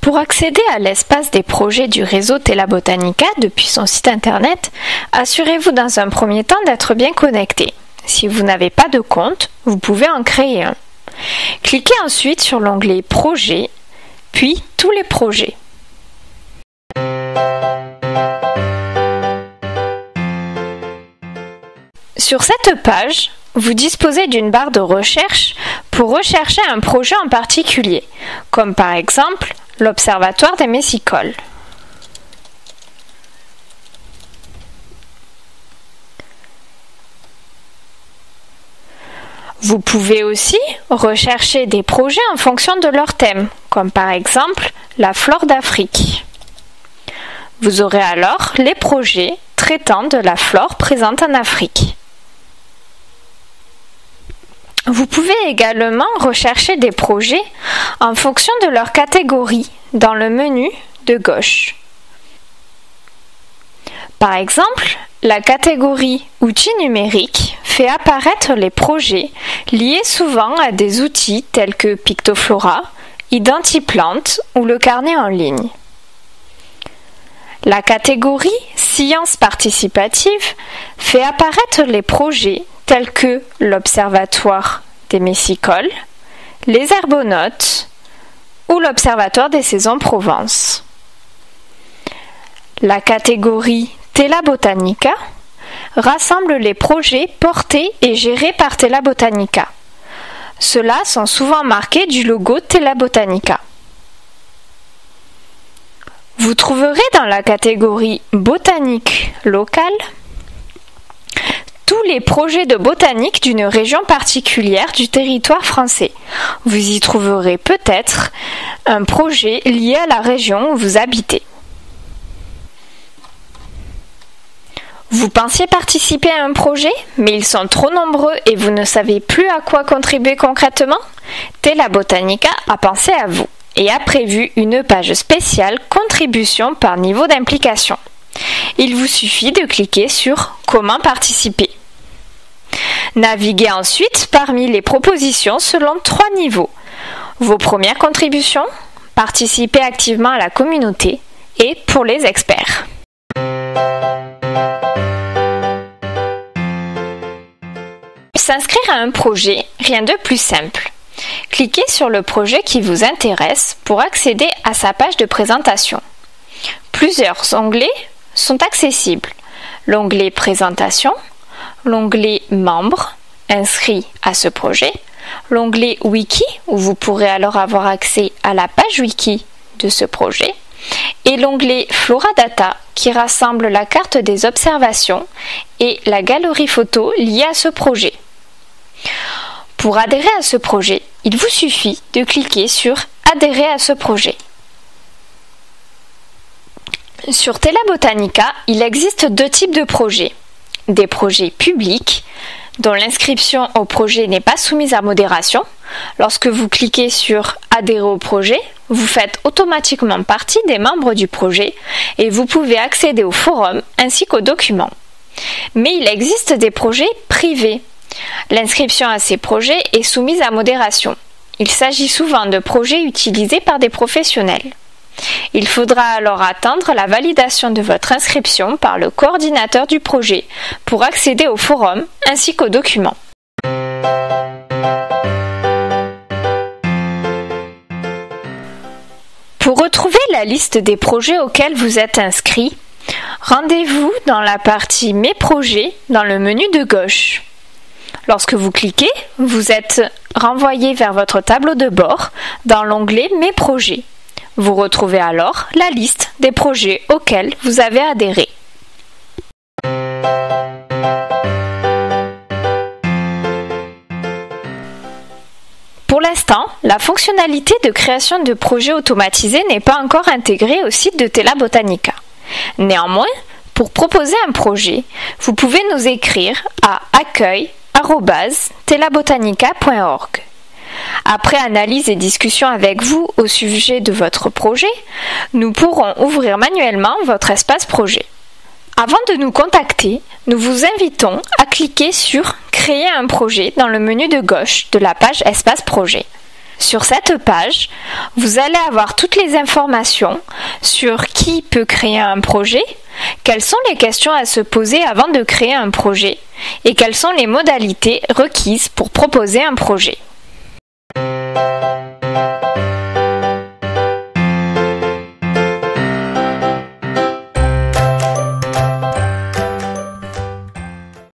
Pour accéder à l'espace des projets du réseau Tela Botanica depuis son site internet, assurez-vous dans un premier temps d'être bien connecté. Si vous n'avez pas de compte, vous pouvez en créer un. Cliquez ensuite sur l'onglet « Projets », puis « Tous les projets ». Sur cette page, vous disposez d'une barre de recherche pour rechercher un projet en particulier, comme par exemple l'Observatoire des Messicoles. Vous pouvez aussi rechercher des projets en fonction de leur thème, comme par exemple la flore d'Afrique. Vous aurez alors les projets traitant de la flore présente en Afrique. Vous pouvez également rechercher des projets en fonction de leur catégorie dans le menu de gauche. Par exemple, la catégorie « Outils numériques » fait apparaître les projets liés souvent à des outils tels que Pictoflora, Identiplante ou le carnet en ligne. La catégorie « Sciences participatives » fait apparaître les projets tels que l'Observatoire des Messicoles, les Herbonautes ou l'Observatoire des Saisons Provence. La catégorie Tela Botanica rassemble les projets portés et gérés par Tela Botanica. Ceux-là sont souvent marqués du logo Tela Botanica. Vous trouverez dans la catégorie Botanique locale tous les projets de botanique d'une région particulière du territoire français. Vous y trouverez peut-être un projet lié à la région où vous habitez. Vous pensiez participer à un projet, mais ils sont trop nombreux et vous ne savez plus à quoi contribuer concrètement? Tela Botanica a pensé à vous et a prévu une page spéciale Contribution par niveau d'implication. Il vous suffit de cliquer sur Comment participer. Naviguez ensuite parmi les propositions selon trois niveaux. Vos premières contributions, participer activement à la communauté et pour les experts. S'inscrire à un projet, rien de plus simple. Cliquez sur le projet qui vous intéresse pour accéder à sa page de présentation. Plusieurs onglets sont accessibles. L'onglet Présentation, l'onglet Membres, inscrit à ce projet, l'onglet Wiki, où vous pourrez alors avoir accès à la page Wiki de ce projet, et l'onglet Flora Data, qui rassemble la carte des observations et la galerie photo liée à ce projet. Pour adhérer à ce projet, il vous suffit de cliquer sur Adhérer à ce projet. Sur Tela Botanica, il existe deux types de projets. Des projets publics, dont l'inscription au projet n'est pas soumise à modération. Lorsque vous cliquez sur « Adhérer au projet », vous faites automatiquement partie des membres du projet et vous pouvez accéder au forum ainsi qu'aux documents. Mais il existe des projets privés. L'inscription à ces projets est soumise à modération. Il s'agit souvent de projets utilisés par des professionnels. Il faudra alors attendre la validation de votre inscription par le coordinateur du projet pour accéder au forum ainsi qu'aux documents. Pour retrouver la liste des projets auxquels vous êtes inscrit, rendez-vous dans la partie « Mes projets » dans le menu de gauche. Lorsque vous cliquez, vous êtes renvoyé vers votre tableau de bord dans l'onglet « Mes projets ». Vous retrouvez alors la liste des projets auxquels vous avez adhéré. Pour l'instant, la fonctionnalité de création de projets automatisés n'est pas encore intégrée au site de Tela Botanica. Néanmoins, pour proposer un projet, vous pouvez nous écrire à accueil@telabotanica.org. Après analyse et discussion avec vous au sujet de votre projet, nous pourrons ouvrir manuellement votre espace projet. Avant de nous contacter, nous vous invitons à cliquer sur « Créer un projet » dans le menu de gauche de la page « Espace projet ». Sur cette page, vous allez avoir toutes les informations sur qui peut créer un projet, quelles sont les questions à se poser avant de créer un projet et quelles sont les modalités requises pour proposer un projet.